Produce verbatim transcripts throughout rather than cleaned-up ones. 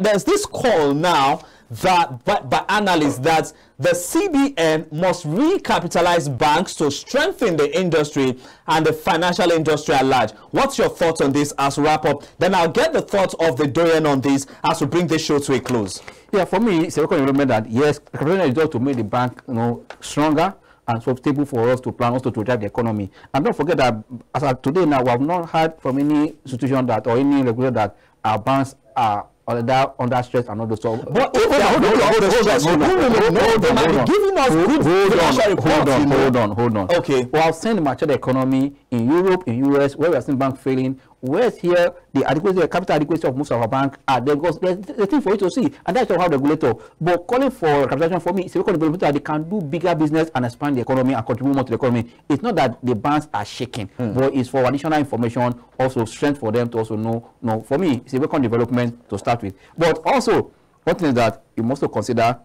there's this call now that by, by analysts that the C B N must recapitalize banks to strengthen the industry and the financial industry at large. What's your thoughts on this as we wrap up? Then I'll get the thoughts of the Dorian on this as we bring this show to a close. Yeah, for me, it's a recommendation that yes, is just to make the bank, you know, stronger and profitable for us to plan, also to drive the economy. And don't forget that as of today now, we have not heard from any institution that or any regulator that our banks are Under, under stress and all those stuff. But if they are under stress, they might be giving us good financial reports. Hold on, hold on, hold on. Okay. We have seen the mature economy in Europe, in U S, where we are seeing banks failing. Whereas here, the adequacy, the capital adequacy of most of our banks are there because there's the thing for you to see, and that's how the regulator. But calling for capitalization for me, it's because that they can do bigger business and expand the economy and contribute more to the economy. It's not that the banks are shaking, mm. but it's for additional information, also strength for them to also know. No, for me, it's a welcome development to start with. But also, one thing is that you must also consider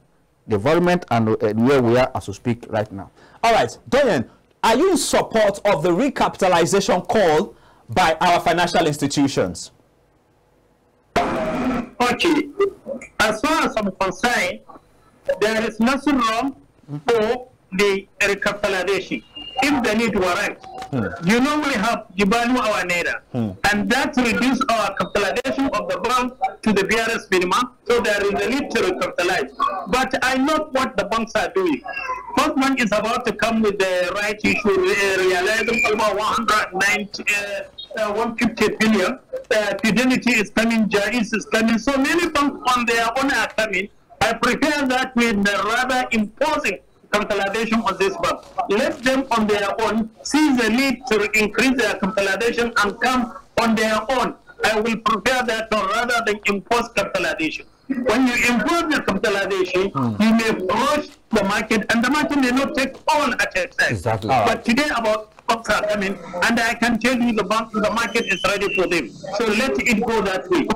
the environment and uh, where we are as we speak right now. All right, Dorian, are you in support of the recapitalization call by our financial institutions? Okay, as far as I'm concerned, there is nothing wrong for the recapitalization if the need were right. Hmm. You know, we have devalued our naira, hmm. and that reduces our capitalization of the bank to the barest minimum, so there is a need to recapitalize. But I know what the banks are doing. First one is about to come with the right issue, realizing over one hundred ninety, uh, uh, one hundred fifty billion. Uh, Fidelity is coming, Jairus is coming, so many banks on their own are coming. I prefer that with the rather imposing capitalization of this bank. Let them on their own see the need to increase their capitalization and come on their own. I will prepare that rather than impose capitalization. When you impose the capitalization, hmm. you may rush the market, and the market may not take all at a time. Exactly. But right. today about banks are coming, and I can tell you the bank, the market is ready for them. So let it go that way.